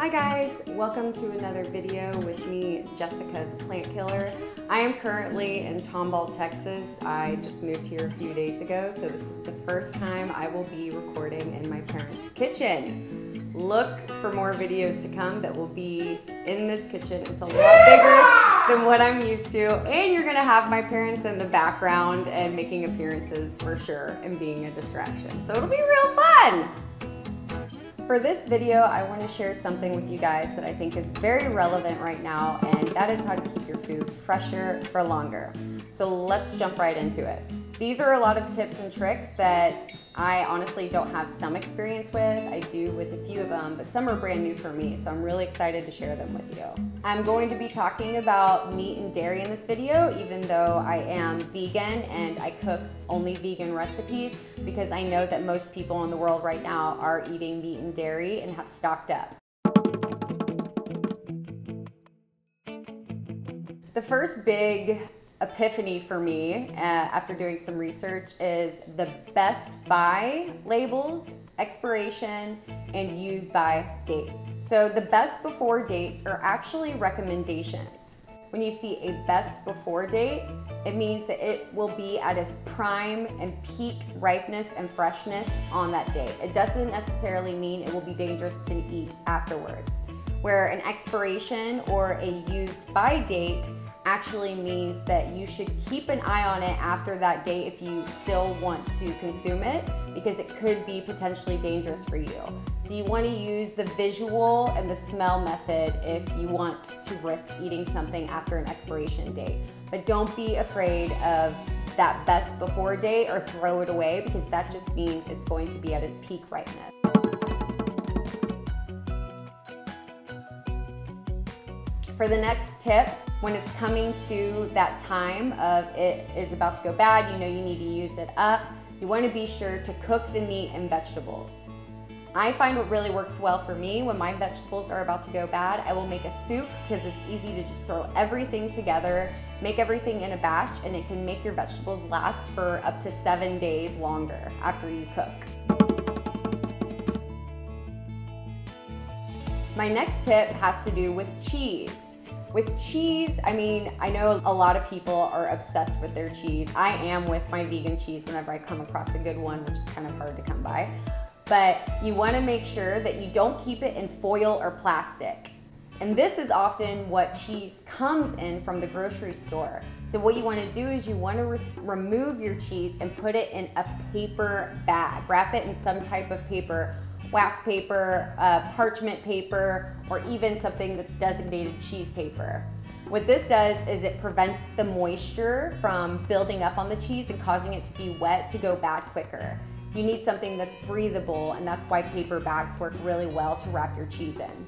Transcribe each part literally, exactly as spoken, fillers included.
Hi guys, welcome to another video with me, Jessica the Plant Killer. I am currently in Tomball, Texas. I just moved here a few days ago, so this is the first time I will be recording in my parents' kitchen. Look for more videos to come that will be in this kitchen. It's a lot bigger than what I'm used to, and you're gonna have my parents in the background and making appearances for sure and being a distraction. So it'll be real fun! For this video, I want to share something with you guys that I think is very relevant right now, and that is how to keep your food fresher for longer. So let's jump right into it. These are a lot of tips and tricks that I honestly don't have some experience with. I do with a few of them, but some are brand new for me, so I'm really excited to share them with you. I'm going to be talking about meat and dairy in this video, even though I am vegan and I cook only vegan recipes, because I know that most people in the world right now are eating meat and dairy and have stocked up. The first big epiphany for me uh, after doing some research is the best buy labels, expiration, and use by dates. So the best before dates are actually recommendations. When you see a best before date, it means that it will be at its prime and peak ripeness and freshness on that date. It doesn't necessarily mean it will be dangerous to eat afterwards, where an expiration or a used by date actually means that you should keep an eye on it after that day if you still want to consume it, because it could be potentially dangerous for you. So you want to use the visual and the smell method if you want to risk eating something after an expiration date. But don't be afraid of that best before date or throw it away, because that just means it's going to be at its peak ripeness. For the next tip, when it's coming to that time of it is about to go bad, you know you need to use it up, you want to be sure to cook the meat and vegetables. I find what really works well for me when my vegetables are about to go bad, I will make a soup, because it's easy to just throw everything together, make everything in a batch, and it can make your vegetables last for up to seven days longer after you cook. My next tip has to do with cheese. With cheese, I mean, I know a lot of people are obsessed with their cheese. I am with my vegan cheese whenever I come across a good one, which is kind of hard to come by. But you want to make sure that you don't keep it in foil or plastic. And this is often what cheese comes in from the grocery store. So what you want to do is you want to re remove your cheese and put it in a paper bag. Wrap it in some type of paper, wax paper, uh, parchment paper, or even something that's designated cheese paper. What this does is it prevents the moisture from building up on the cheese and causing it to be wet to go bad quicker. You need something that's breathable, and that's why paper bags work really well to wrap your cheese in.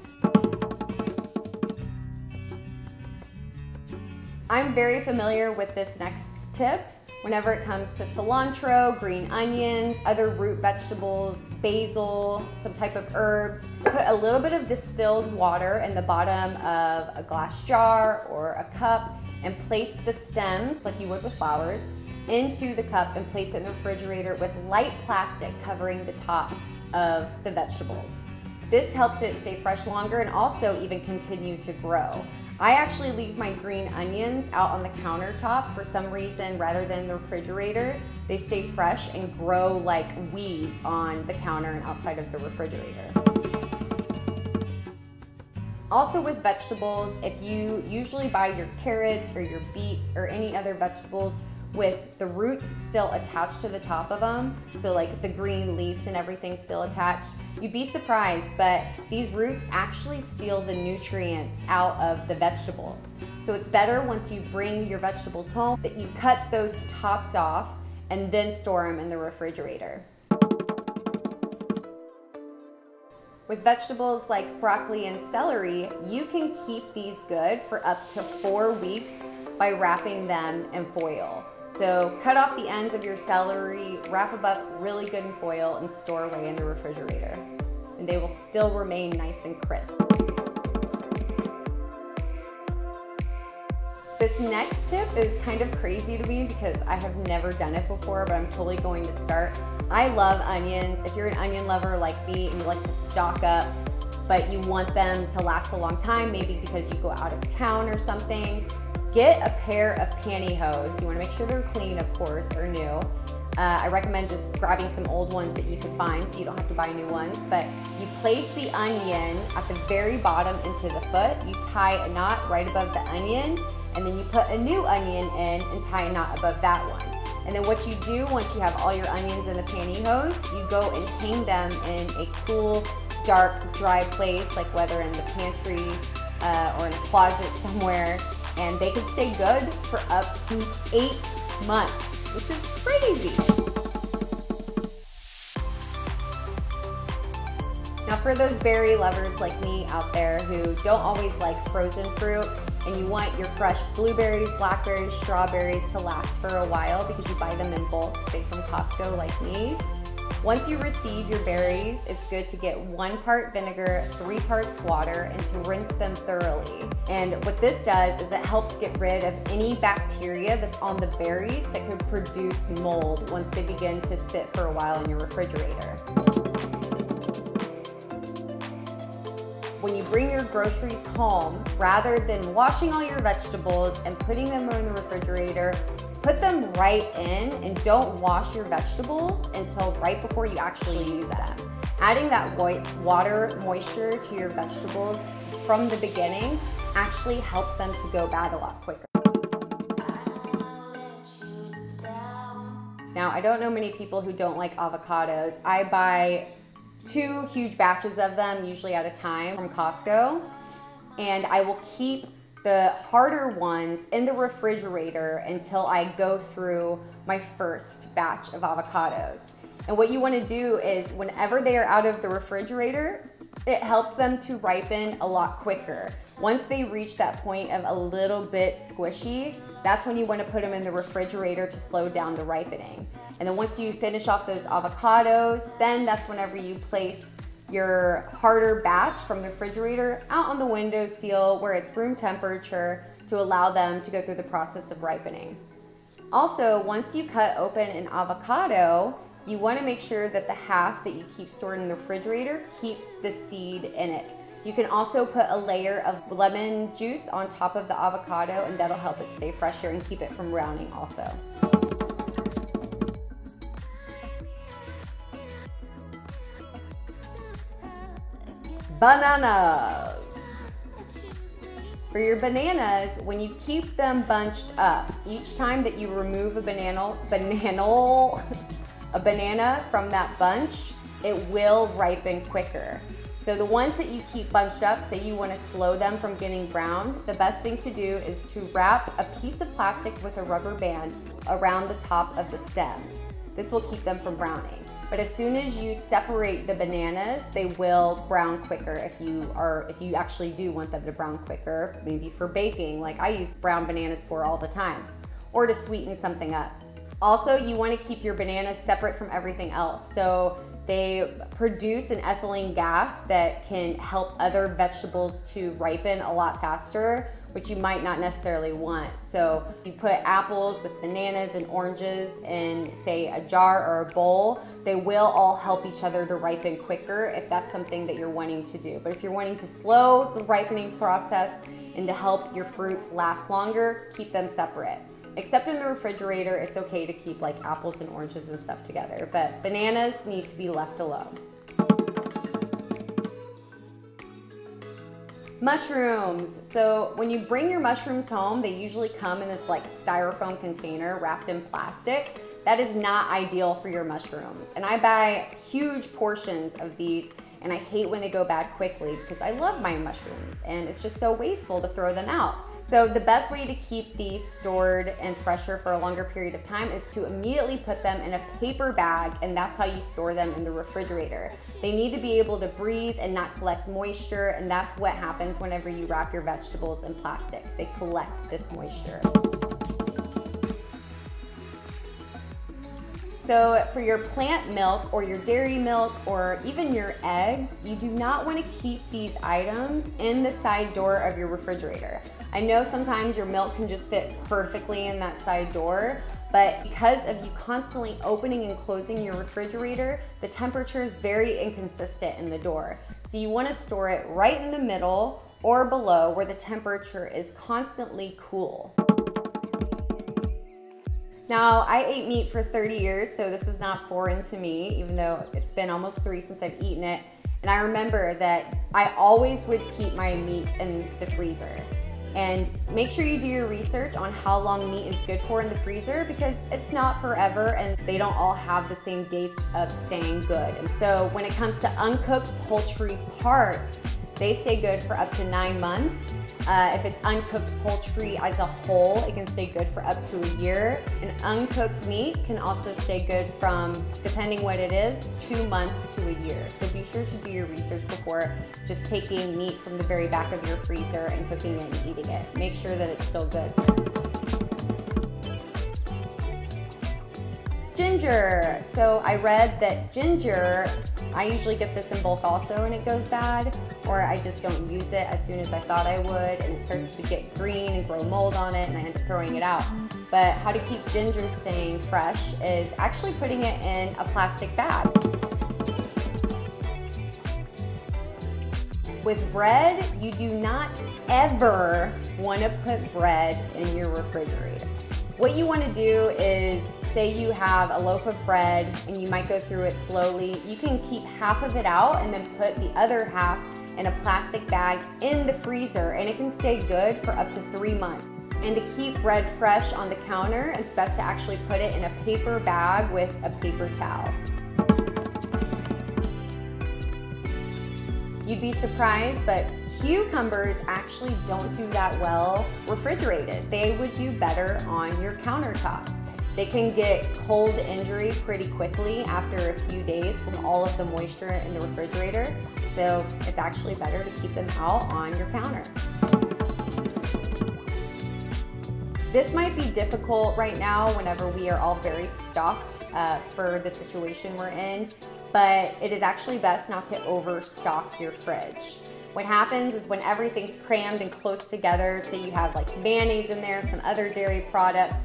I'm very familiar with this next tip whenever it comes to cilantro, green onions, other root vegetables, basil, some type of herbs. Put a little bit of distilled water in the bottom of a glass jar or a cup and place the stems, like you would with flowers, into the cup and place it in the refrigerator with light plastic covering the top of the vegetables. This helps it stay fresh longer and also even continue to grow. I actually leave my green onions out on the countertop for some reason rather than the refrigerator. They stay fresh and grow like weeds on the counter and outside of the refrigerator. Also with vegetables, if you usually buy your carrots or your beets or any other vegetables with the roots still attached to the top of them, so like the green leaves and everything still attached, you'd be surprised, but these roots actually steal the nutrients out of the vegetables. So it's better once you bring your vegetables home that you cut those tops off and then store them in the refrigerator. With vegetables like broccoli and celery, you can keep these good for up to four weeks by wrapping them in foil. So cut off the ends of your celery, wrap them up really good in foil, and store away in the refrigerator. And they will still remain nice and crisp. This next tip is kind of crazy to me because I have never done it before, but I'm totally going to start. I love onions. If you're an onion lover like me and you like to stock up, but you want them to last a long time, maybe because you go out of town or something. Get a pair of pantyhose. You wanna make sure they're clean, of course, or new. Uh, I recommend just grabbing some old ones that you can find so you don't have to buy new ones, but you place the onion at the very bottom into the foot. You tie a knot right above the onion, and then you put a new onion in and tie a knot above that one. And then what you do once you have all your onions in the pantyhose, you go and hang them in a cool, dark, dry place, like whether in the pantry uh, or in a closet somewhere, and they can stay good for up to eight months, which is crazy. Now for those berry lovers like me out there who don't always like frozen fruit, and you want your fresh blueberries, blackberries, strawberries to last for a while because you buy them in bulk, say from Costco like me. Once you receive your berries, it's good to get one part vinegar, three parts water, and to rinse them thoroughly. And what this does is it helps get rid of any bacteria that's on the berries that could produce mold once they begin to sit for a while in your refrigerator. When you bring your groceries home, rather than washing all your vegetables and putting them in the refrigerator, put them right in and don't wash your vegetables until right before you actually use them. Adding that water moisture to your vegetables from the beginning actually helps them to go bad a lot quicker. Now, I don't know many people who don't like avocados. I buy two huge batches of them, usually at a time, from Costco. And I will keep the harder ones in the refrigerator until I go through my first batch of avocados. And what you wanna do is whenever they are out of the refrigerator, it helps them to ripen a lot quicker. Once they reach that point of a little bit squishy, that's when you wanna put them in the refrigerator to slow down the ripening. And then once you finish off those avocados, then that's whenever you place your harder batch from the refrigerator out on the windowsill where it's room temperature to allow them to go through the process of ripening. Also, once you cut open an avocado, you want to make sure that the half that you keep stored in the refrigerator keeps the seed in it. You can also put a layer of lemon juice on top of the avocado, and that'll help it stay fresher and keep it from browning also. Bananas. For your bananas, when you keep them bunched up, each time that you remove a banana, banana, a banana from that bunch, it will ripen quicker. So the ones that you keep bunched up, say you want to slow them from getting brown, the best thing to do is to wrap a piece of plastic with a rubber band around the top of the stem. This will keep them from browning. But as soon as you separate the bananas, they will brown quicker if you are, if you actually do want them to brown quicker, maybe for baking, like I use brown bananas for all the time, or to sweeten something up. Also, you want to keep your bananas separate from everything else. So they produce an ethylene gas that can help other vegetables to ripen a lot faster, which you might not necessarily want. So you put apples with bananas and oranges in, say, a jar or a bowl, they will all help each other to ripen quicker if that's something that you're wanting to do. But if you're wanting to slow the ripening process and to help your fruits last longer, keep them separate. Except in the refrigerator, it's okay to keep like apples and oranges and stuff together, but bananas need to be left alone. Mushrooms. So when you bring your mushrooms home, they usually come in this like styrofoam container wrapped in plastic. That is not ideal for your mushrooms. And I buy huge portions of these, and I hate when they go bad quickly because I love my mushrooms and it's just so wasteful to throw them out. So the best way to keep these stored and fresher for a longer period of time is to immediately put them in a paper bag, and that's how you store them in the refrigerator. They need to be able to breathe and not collect moisture, and that's what happens whenever you wrap your vegetables in plastic. They collect this moisture. So for your plant milk or your dairy milk or even your eggs, you do not want to keep these items in the side door of your refrigerator. I know sometimes your milk can just fit perfectly in that side door, but because of you constantly opening and closing your refrigerator, the temperature is very inconsistent in the door. So you want to store it right in the middle or below where the temperature is constantly cool. Now, I ate meat for thirty years, so this is not foreign to me, even though it's been almost three since I've eaten it. And I remember that I always would keep my meat in the freezer. And make sure you do your research on how long meat is good for in the freezer, because it's not forever and they don't all have the same dates of staying good. And so when it comes to uncooked poultry parts, they stay good for up to nine months. Uh, if it's uncooked poultry as a whole, it can stay good for up to a year. And uncooked meat can also stay good from, depending what it is, two months to a year. So be sure to do your research before just taking meat from the very back of your freezer and cooking it and eating it. Make sure that it's still good. Ginger. So I read that ginger, I usually get this in bulk also and it goes bad, or I just don't use it as soon as I thought I would, and it starts to get green and grow mold on it and I end up throwing it out. But how to keep ginger staying fresh is actually putting it in a plastic bag. With bread, you do not ever want to put bread in your refrigerator. What you want to do is, say you have a loaf of bread and you might go through it slowly, you can keep half of it out and then put the other half in a plastic bag in the freezer, and it can stay good for up to three months. And to keep bread fresh on the counter, it's best to actually put it in a paper bag with a paper towel. You'd be surprised, but cucumbers actually don't do that well refrigerated. They would do better on your countertops. They can get cold injury pretty quickly after a few days from all of the moisture in the refrigerator, so it's actually better to keep them out on your counter. This might be difficult right now whenever we are all very stocked uh, for the situation we're in, but it is actually best not to overstock your fridge. What happens is when everything's crammed and close together, so you have like mayonnaise in there, some other dairy products,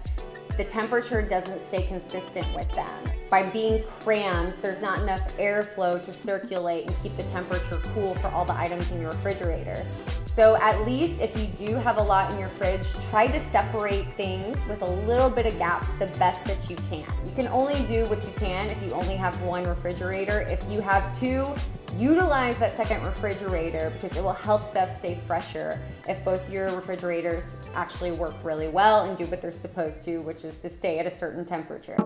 the temperature doesn't stay consistent with them. By being crammed, there's not enough airflow to circulate and keep the temperature cool for all the items in your refrigerator. So at least if you do have a lot in your fridge, try to separate things with a little bit of gaps the best that you can. You can only do what you can if you only have one refrigerator. If you have two, utilize that second refrigerator because it will help stuff stay fresher if both your refrigerators actually work really well and do what they're supposed to, which is to stay at a certain temperature.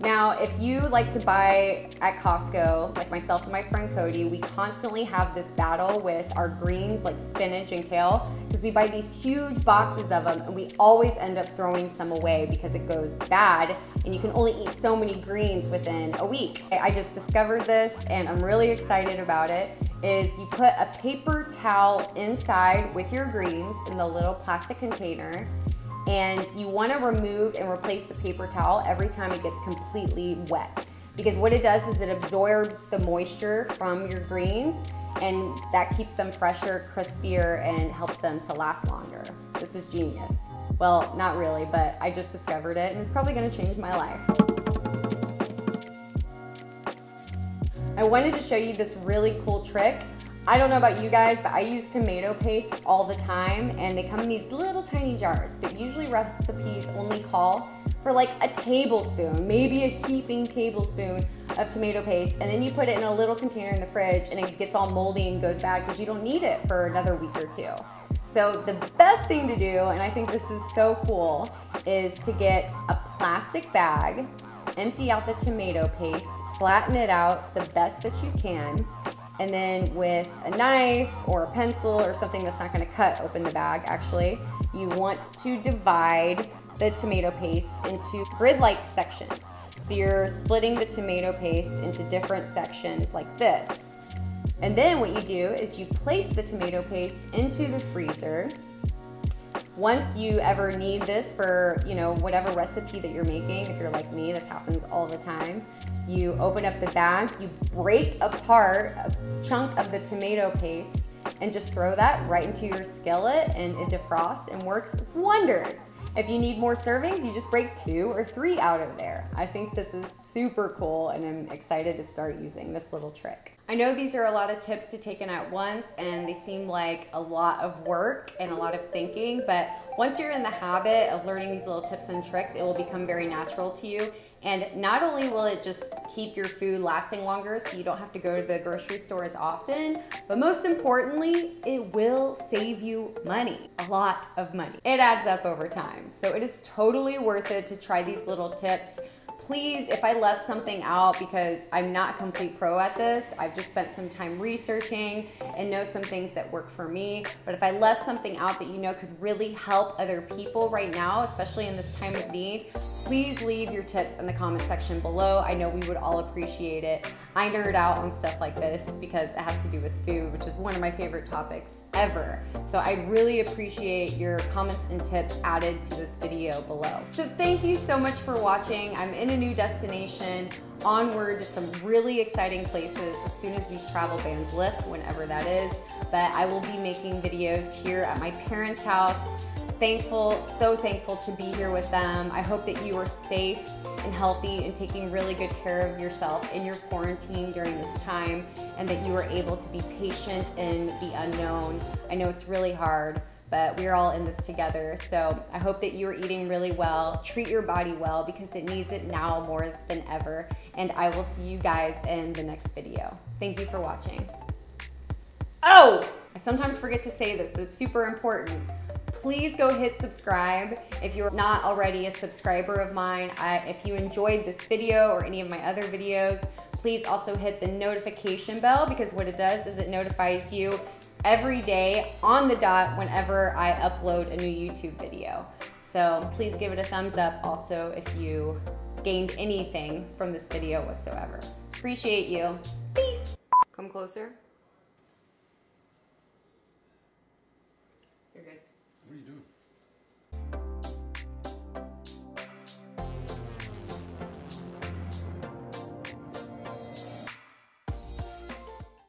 Now, if you like to buy at Costco, like myself and my friend Cody, we constantly have this battle with our greens like spinach and kale because we buy these huge boxes of them and we always end up throwing some away because it goes bad and you can only eat so many greens within a week. I just discovered this and I'm really excited about it, is you put a paper towel inside with your greens in the little plastic container, and you want to remove and replace the paper towel every time it gets completely wet, because what it does is it absorbs the moisture from your greens and that keeps them fresher, crispier, and helps them to last longer. This is genius. Well, not really, but I just discovered it and it's probably going to change my life. I wanted to show you this really cool trick. I don't know about you guys, but I use tomato paste all the time and they come in these little tiny jars, but usually recipes only call for like a tablespoon, maybe a heaping tablespoon of tomato paste, and then you put it in a little container in the fridge and it gets all moldy and goes bad because you don't need it for another week or two. So the best thing to do, and I think this is so cool, is to get a plastic bag, empty out the tomato paste, flatten it out the best that you can, and then with a knife or a pencil or something that's not gonna cut open the bag actually, you want to divide the tomato paste into grid-like sections. So you're splitting the tomato paste into different sections like this. And then what you do is you place the tomato paste into the freezer. Once you ever need this for, you know, whatever recipe that you're making, if you're like me, this happens all the time, you open up the bag, you break apart a chunk of the tomato paste and just throw that right into your skillet, and it defrosts and works wonders. If you need more servings, you just break two or three out of there. I think this is super cool, and I'm excited to start using this little trick. I know these are a lot of tips to take in at once, and they seem like a lot of work and a lot of thinking, but once you're in the habit of learning these little tips and tricks, it will become very natural to you. And not only will it just keep your food lasting longer so you don't have to go to the grocery store as often, but most importantly, it will save you money, a lot of money. It adds up over time. So it is totally worth it to try these little tips. Please, if I left something out, because I'm not a complete pro at this, I've just spent some time researching and know some things that work for me, but if I left something out that you know could really help other people right now, especially in this time of need, please leave your tips in the comment section below. I know we would all appreciate it. I nerd out on stuff like this because it has to do with food, which is one of my favorite topics ever. So I really appreciate your comments and tips added to this video below. So thank you so much for watching. I'm in a new destination, onward to some really exciting places as soon as these travel bans lift, whenever that is. But I will be making videos here at my parents' house. Thankful, so thankful to be here with them. I hope that you are safe and healthy and taking really good care of yourself in your quarantine during this time, and that you are able to be patient in the unknown. I know it's really hard, but we're all in this together. So I hope that you are eating really well. Treat your body well because it needs it now more than ever. And I will see you guys in the next video. Thank you for watching. Oh, I sometimes forget to say this, but it's super important. Please go hit subscribe if you're not already a subscriber of mine. I, if you enjoyed this video or any of my other videos, please also hit the notification bell, because what it does is it notifies you every day on the dot whenever I upload a new YouTube video. So please give it a thumbs up also if you gained anything from this video whatsoever. Appreciate you. Peace. Come closer.